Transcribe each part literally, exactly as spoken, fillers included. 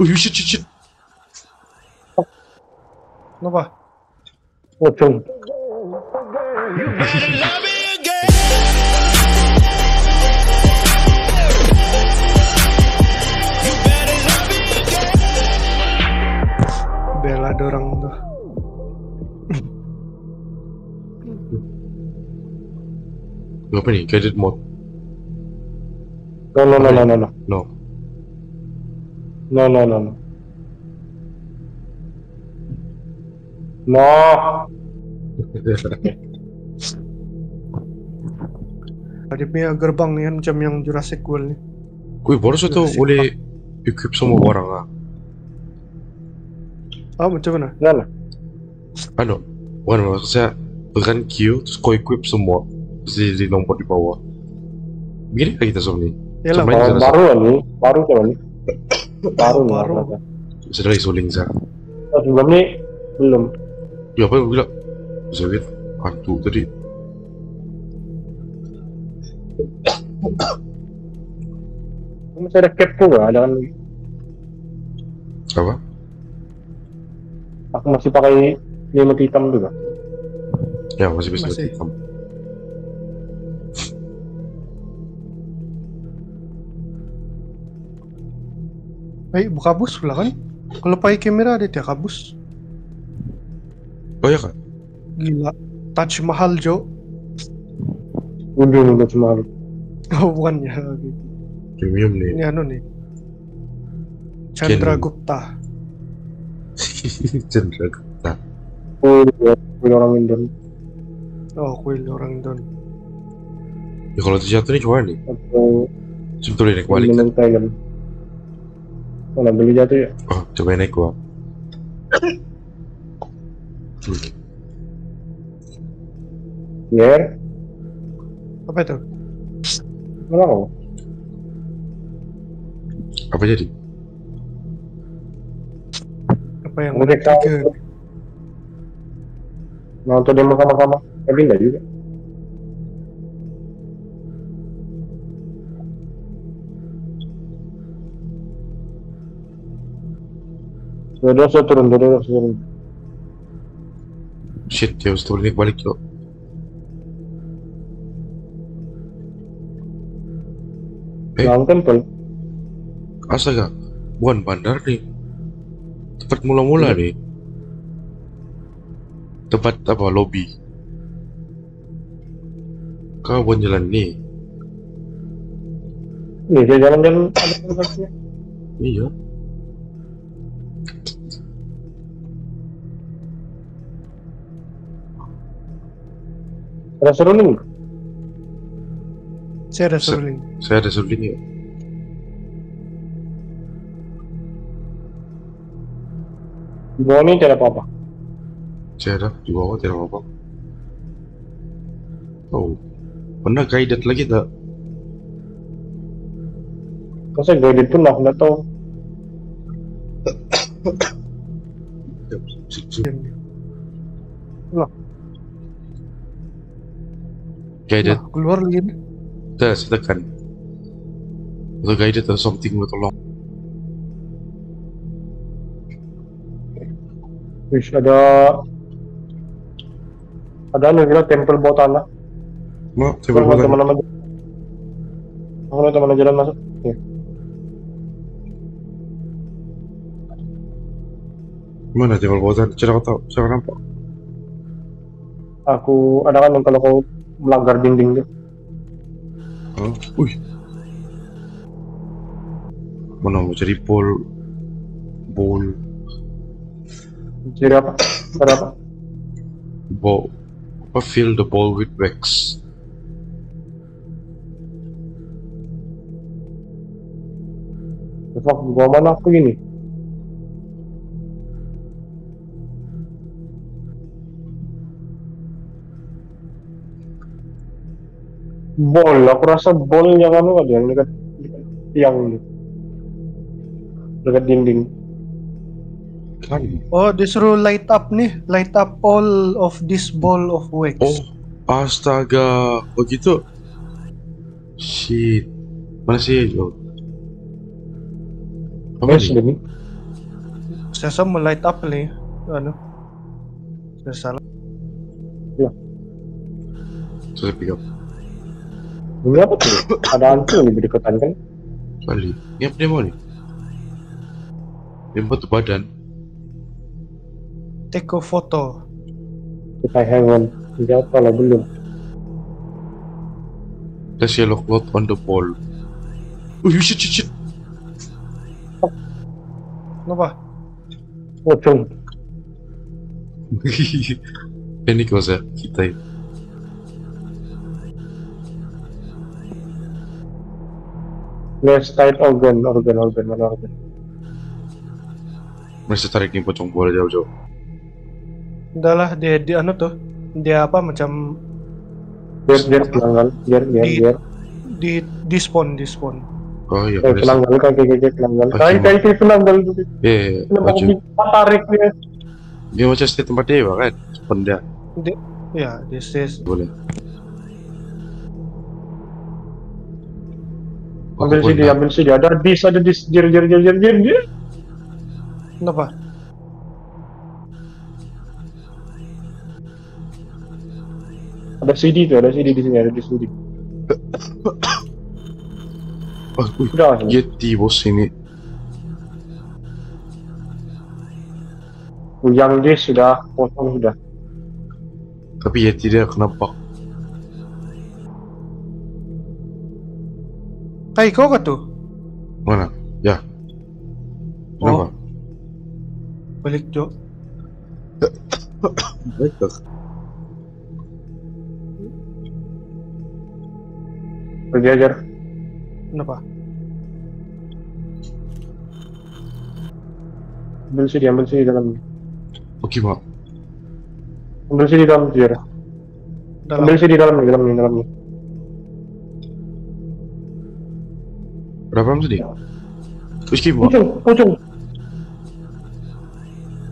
Uy, shit, shit, shit. Kenapa? Pocong. Bela dorang tuh. Ngapa nih? Guided mode. No, no, no, no, no, no. No. No, no, no, no. No. Ada punya gerbang nih kan, macam yang Jurassic World nih. Gue baru saja tuh boleh equip semua orang ah. Ah oh, macam mana? Nana. Ano? Bukan maksudnya bukan Q, terus kau equip semua di, di nomor di bawah. Begini kita semua nih. Yalah, baru baru nih, baru kalau nih. Baru, baru. Sudah disuling sah. Belum nih, belum. Ya apa yang bilang? Bisa lihat hantu tadi. Masih ada capku nggak? Ada kan? Apa? Aku masih pakai lima hitam juga. Ya masih bisa masih hitam. Eh, hey, buka bus pula kan? Kalau pakai kamera ada tiap kabus. Oh ya kan? Gila, Taj Mahal Jo. Undur Taj Mahal. Oh bukan ya. Premium nih. Ini anu nih. Chandra Gupta. Chandra Gupta. Oh, kuil orang Indon. Oh, kuil orang Indon. Ya kalau itu satu nih coba nih. Sebetulnya naik balik. Kalau beli jatuh ya? Oh, coba naik gua. Biar apa itu? Mana kamu? Apa jadi? Apa yang mereka nonton demo sama-sama? Tapi enggak juga. Sudah saya turun, sudah saya turun. Shit, dia harus turun balik yuk. Eh, dalam temple. Astaga, bukan bandar nih. Tempat mula-mula hmm. nih. Tempat apa, lobby. Kau bukan jalan nih. Nih, dia jalan-jalan ada tempatnya. Iya. Ada seruling? Saya ada seruling. Saya ada seruling ya. Di bawah ini tidak apa-apa. Saya ada, di bawah tidak apa-apa. Oh, pernah guided lagi tak? Kalau saya guided pun aku nggak tahu. Guided. Nah, keluar lagi nih. Sudah, silakan. Atau guided atau something, gue tolong. Wish, ada... Ada anu gila, temple bawah tanah. Nah, temple bawah tanah. Aku lihat teman-teman jalan masuk. Ya. Mana temple bawah tanah? Cara kau tahu? Cara nampak? Aku... Ada kan kalau kau melanggar dinding tuh. Oh, wih. Mana mau cari pol, bol. Cari apa? Cari apa? Ball. Apa fill the ball with wax? Fuck, gua mana aku ini? Bol, aku rasa bolnya kan ada yang dekat tiang, dekat dinding. Oh, disuruh light up nih, light up all of this ball of wax. Oh, astaga, begitu. Shit, mana sih lo? Really? Sensor melight up nih. Anu. Sudah salah. Ya. Saya pick up. Berapa tuh? Ada hantu nih di deketan kan? Bali. Ini apa demo nih? Demo tuh badan. Take a photo. Kita hangon. Jauh kalau belum. Test yellow cloth on the pole. Oh, shit, shit, shit. Kenapa? Pocong. Panik masa kita ini. Next tight organ, organ, organ, mana organ? Masih tarik nih pocong bola jauh-jauh. Udah lah, dia di anu tuh, dia apa macam? Biar biar pelanggan, biar biar biar. Di di spawn, di spawn. Oh iya. Eh, pelanggan kan kayak kayak pelanggan. Kayak kayak pelanggan gitu. Iya. Pelanggan tarik dia. Dia macam stay tempat dia kan, pendah. Dia, ya, dia stay. Boleh. Ambil sini, ambil sini. Ada dis, ada dis, jir, jir, jir, jir, jir, jir. Kenapa? Ada C D tuh, ada C D di sini, ada di C D. Oh, udah. Yeti bos ini. Yang dia sudah potong sudah. Tapi Yeti dia kenapa? Hai, kau ke tuh? Mana? Ya. Kenapa? Oh. Balik, Jok. Balik, Jok. Pergi aja. Kenapa? Ambil sini, ambil sini dalam. Oke, Pak. Ambil sini dalam, Jok. Ambil sini dalam, dalam, dalam. Berapa lama tadi? Uski, Pak. Pocong, pocong.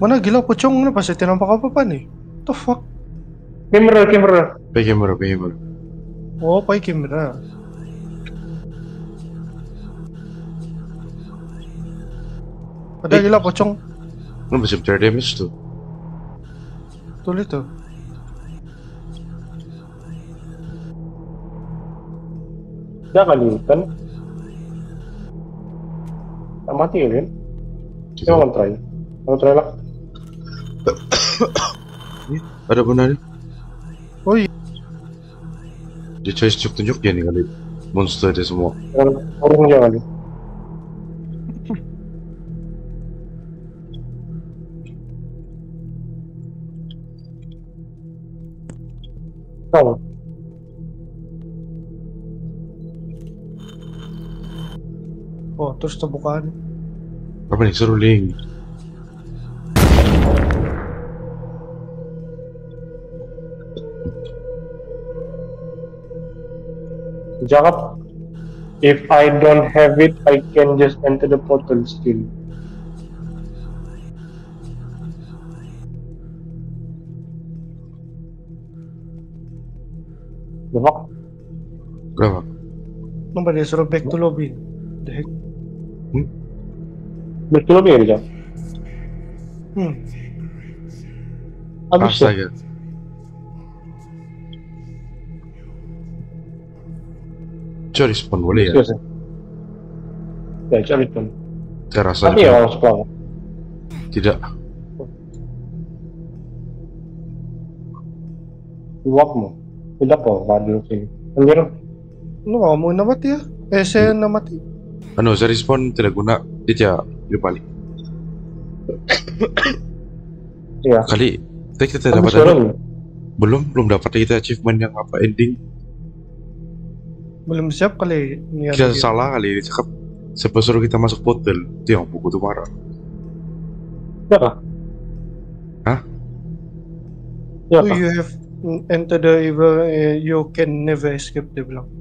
Mana gila pocong ini pas saya nampak apa-apa nih? What the fuck? Kamera, kamera. Pakai kamera, pakai kamera. Oh, pakai kamera. Ada eh. Gila pocong. Lu bisa bicara damage tuh. Tuh, lihat tuh. Udah kali, kan? Mati ya, kan? Coba kontrai. Kontrai lah. Ada benar nih. Oh iya. Dia cari tunjuk-tunjuk dia nih kali. Monster dia semua. Orangnya kali. Tahu. Oh, terus terbukaan. Apa nih seruling? Jawab. If I don't have it, I can just enter the portal still. Berapa? Berapa? Nomor dia suruh back to lobby. The heck? Hmm? Betul lebih aja. Hmm. Abis saja. Cari spawn boleh ya? Ya cari spawn. Terasa. Tapi ya spawn. Tidak. Wakmu. Tidak apa? Waduh sih. Anjir. Lu ngomongin apa dia? Eh saya nama mati. Anu, saya respawn tidak guna, dia dia balik. Iya. Kali kita tidak dapat anu. Belum belum dapat kita achievement yang apa ending. Belum siap kali. Kita salah kali, cakap sebelum suruh kita masuk portal, dia buku tuh marah. Siapa? Hah? Siapa? You have entered the evil, you can never escape, dia bilang.